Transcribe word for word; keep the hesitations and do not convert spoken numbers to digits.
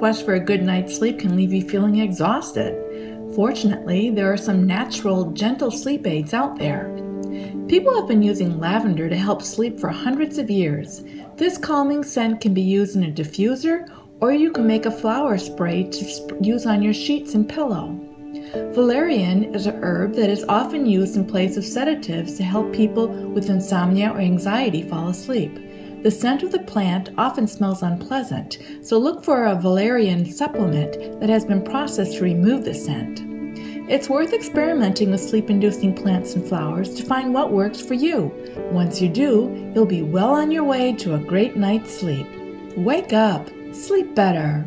quest for a good night's sleep can leave you feeling exhausted. Fortunately, there are some natural, gentle sleep aids out there. People have been using lavender to help sleep for hundreds of years. This calming scent can be used in a diffuser, or you can make a flower spray to use on your sheets and pillow. Valerian is a herb that is often used in place of sedatives to help people with insomnia or anxiety fall asleep. The scent of the plant often smells unpleasant, so look for a valerian supplement that has been processed to remove the scent. It's worth experimenting with sleep-inducing plants and flowers to find what works for you. Once you do, you'll be well on your way to a great night's sleep. Wake up! Sleep better!